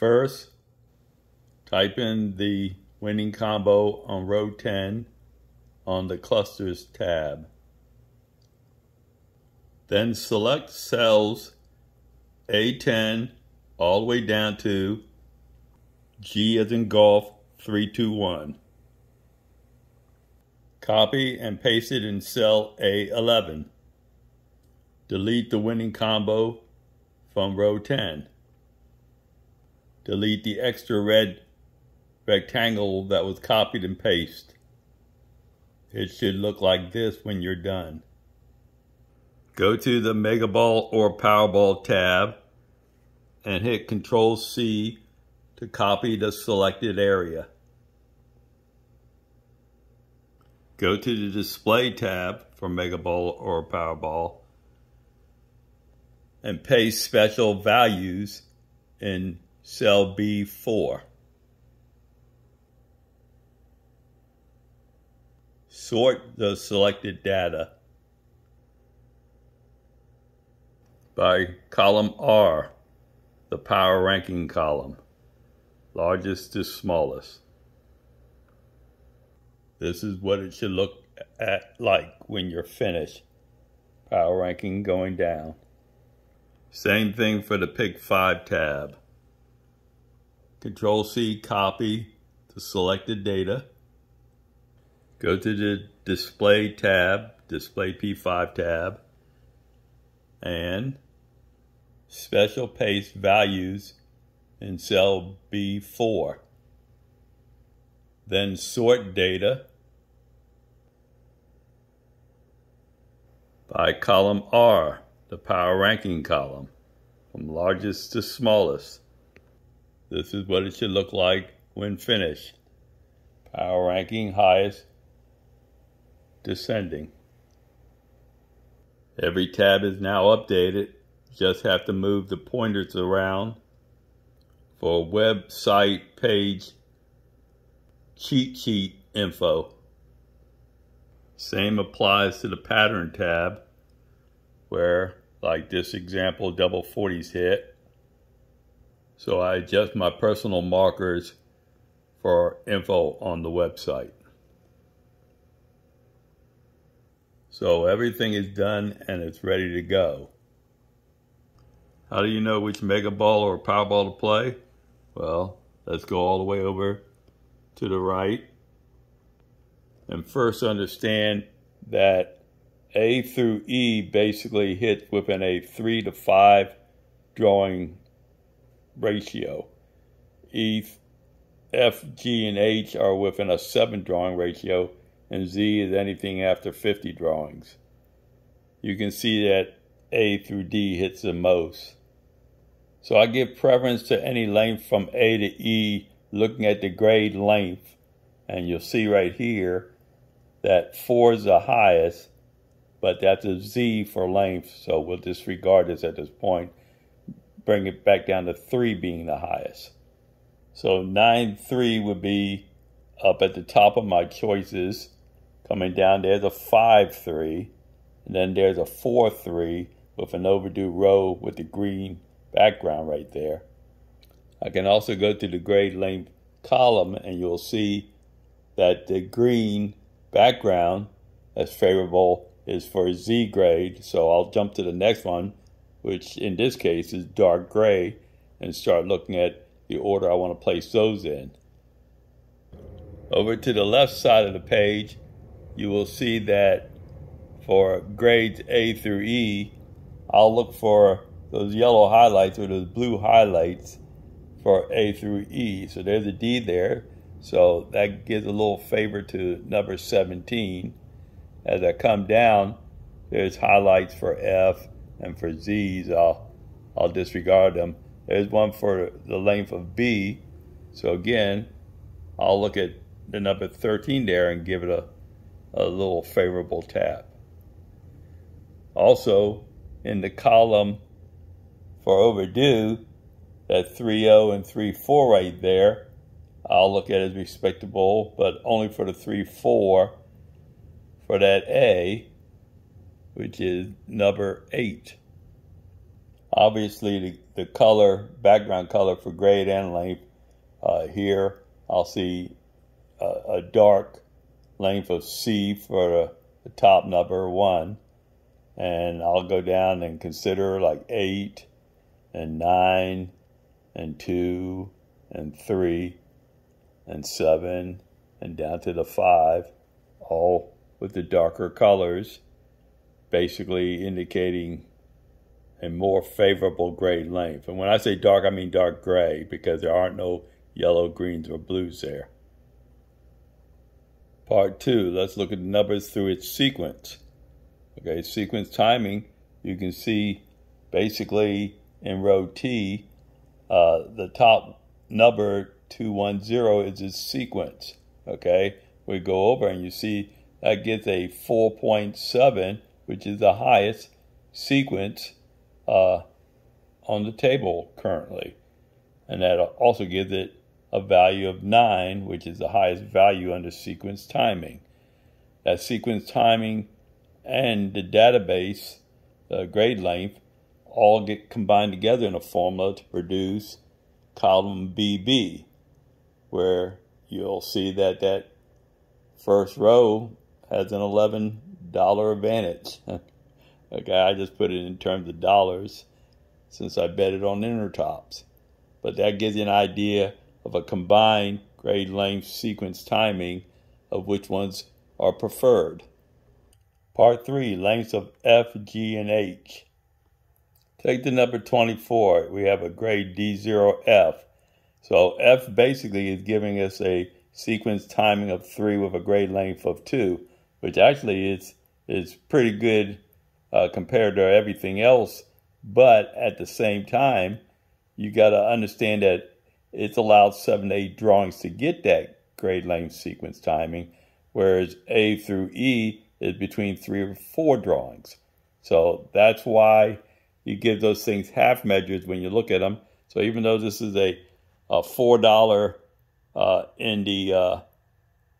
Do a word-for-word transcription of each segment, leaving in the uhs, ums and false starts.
First, type in the winning combo on row ten on the Clusters tab. Then select cells A ten all the way down to G as in golf three two one. Copy and paste it in cell A eleven. Delete the winning combo from row ten. Delete the extra red rectangle that was copied and pasted. It should look like this when you're done. Go to the Mega Ball or Powerball tab and hit control C to copy the selected area. Go to the Display tab for Mega Ball or Powerball and paste special values in cell B four. Sort the selected data by column R, the power ranking column, largest to smallest. This is what it should look at like when you're finished. Power ranking going down. Same thing for the Pick five tab. control C, copy the selected data. Go to the Display tab, Display P five tab, and special paste values in cell B four. Then sort data by column R, the power ranking column, from largest to smallest. This is what it should look like when finished. Power ranking highest descending. Every tab is now updated. Just have to move the pointers around. For website page cheat sheet info. Same applies to the pattern tab, where, like this example, double forties hit. So I adjust my personal markers for info on the website. So everything is done and it's ready to go. How do you know which Mega Ball or Powerball to play? Well, let's go all the way over to the right. And first understand that A through E basically hits within a three to five drawing ratio. E, F, G, and H are within a seven drawing ratio, and Z is anything after fifty drawings. You can see that A through D hits the most. So I give preference to any length from A to E, looking at the grade length, and you'll see right here that four is the highest, but that's a Z for length, so we'll disregard this at this point. Bring it back down to three being the highest. So nine three would be up at the top of my choices. Coming down, there's a five three, and then there's a four three with an overdue row with the green background right there. I can also go to the grade length column, and you'll see that the green background that's favorable is for Z grade, so I'll jump to the next one, which in this case is dark gray, and start looking at the order I want to place those in. Over to the left side of the page, you will see that for grades A through E, I'll look for those yellow highlights or those blue highlights for A through E. So there's a D there, so that gives a little favor to number seventeen. As I come down, there's highlights for F and for Z's. I'll, I'll disregard them. There's one for the length of B. So again, I'll look at the number thirteen there and give it a, a little favorable tap. Also, in the column for overdue, that three oh and three four right there, I'll look at as respectable, but only for the three four. For that A, which is number eight. Obviously, the, the color, background color for grade and length, uh, here I'll see a, a dark length of C for the, the top number one, and I'll go down and consider like eight and nine and two and three and seven and down to the five, all with the darker colors, basically indicating a more favorable grade length. And when I say dark, I mean dark gray, because there aren't no yellow, greens, or blues there. Part two, let's look at the numbers through its sequence. Okay, sequence timing, you can see basically in row T, uh, the top number two one zero is its sequence. Okay, we go over and you see that gets a four point seven, which is the highest sequence Uh, on the table currently, and that also gives it a value of nine, which is the highest value under sequence timing. That sequence timing and the database, the grade length, all get combined together in a formula to produce column B B, where you'll see that that first row has an eleven dollar advantage. Okay, I just put it in terms of dollars since I bet it on Intertops. But that gives you an idea of a combined grade length sequence timing of which ones are preferred. Part three, lengths of F, G, and H. Take the number twenty-four. We have a grade D zero F. So F basically is giving us a sequence timing of three with a grade length of two, which actually is, is pretty good Uh, compared to everything else, but at the same time, you got to understand that it's allowed seven to eight drawings to get that grade length sequence timing, whereas A through E is between three or four drawings. So that's why you give those things half measures when you look at them. So even though this is a, a four dollar uh, in the uh,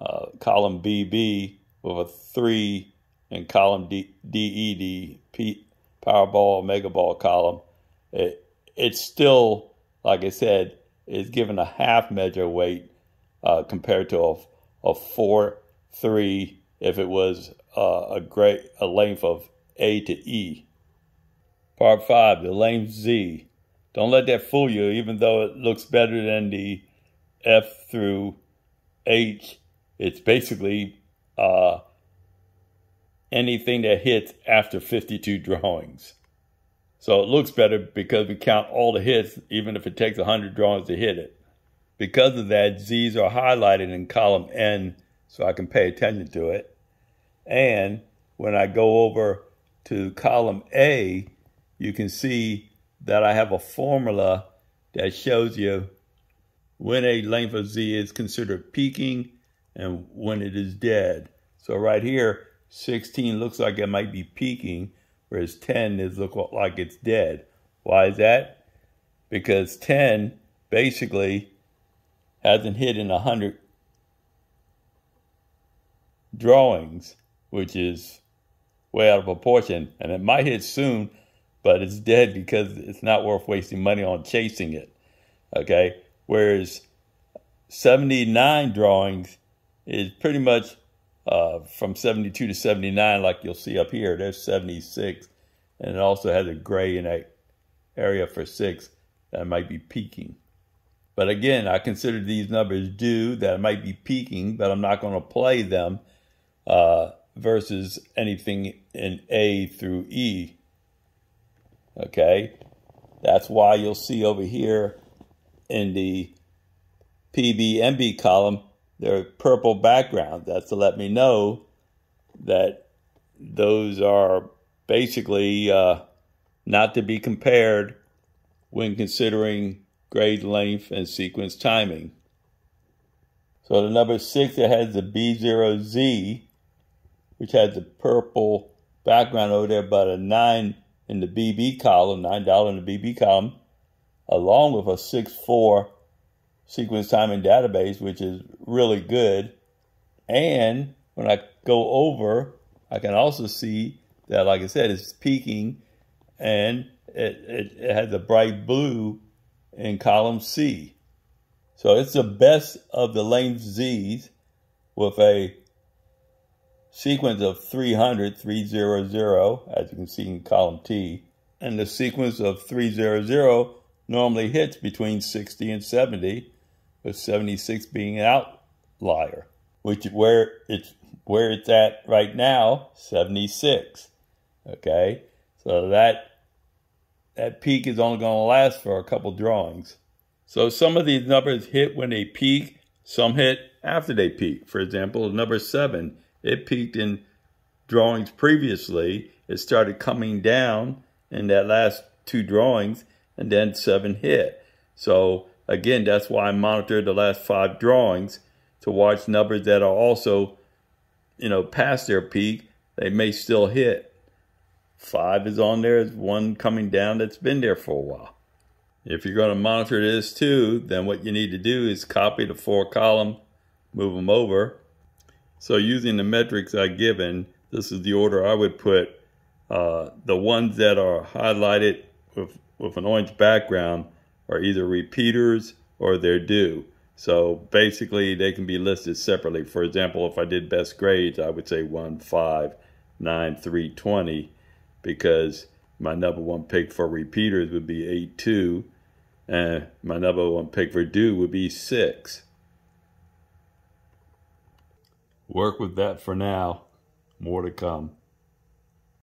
uh, column B B with a three in column D, D E D, P, Powerball, Mega Ball column, it, it's still, like I said, is given a half measure weight uh, compared to a, a four, three, if it was uh, a great a length of A to E. Part five, the length Z. Don't let that fool you, even though it looks better than the F through H, it's basically uh, anything that hits after fifty-two drawings. So it looks better because we count all the hits, even if it takes one hundred drawings to hit it. Because of that, Z's are highlighted in column N, so I can pay attention to it. And when I go over to column A, you can see that I have a formula that shows you when a length of Z is considered peaking and when it is dead. So right here, sixteen looks like it might be peaking, whereas ten is look like it's dead. Why is that? Because ten basically hasn't hit in one hundred drawings, which is way out of proportion. And it might hit soon, but it's dead because it's not worth wasting money on chasing it. Okay? Whereas seventy-nine drawings is pretty much Uh, from seventy-two to seventy-nine, like you'll see up here, there's seventy-six, and it also has a gray in that area for six that might be peaking. But again, I consider these numbers due that might be peaking, but I'm not going to play them uh, versus anything in A through E. Okay, that's why you'll see over here in the P B M B column, they're purple background. That's to let me know that those are basically uh, not to be compared when considering grade length and sequence timing. So the number six, it has the B zero Z, which has the purple background over there, but a nine in the B B column, nine dollar in the B B column, along with a six four sequence timing database, which is really good. And when I go over, I can also see that, like I said, it's peaking and it, it, it had the bright blue in column C. So it's the best of the length Z's with a sequence of three hundred, three hundred, as you can see in column T. And the sequence of three hundred normally hits between sixty and seventy, with seventy-six being an outlier, which is where it's, where it's at right now, seventy-six. Okay, so that, that peak is only going to last for a couple drawings. So some of these numbers hit when they peak, some hit after they peak. For example, number seven, it peaked in drawings previously. It started coming down in that last two drawings, and then seven hit. So again, that's why I monitored the last five drawings to watch numbers that are also, you know, past their peak. They may still hit. Five is on there, is one coming down that's been there for a while. If you're going to monitor this too, then what you need to do is copy the four column, move them over. So using the metrics I've given, this is the order I would put uh, the ones that are highlighted with, with an orange background are either repeaters or they're due. So basically they can be listed separately. For example, if I did best grades, I would say one, five, nine, three, twenty, because my number one pick for repeaters would be eight, two, and my number one pick for due would be six. Work with that for now. More to come.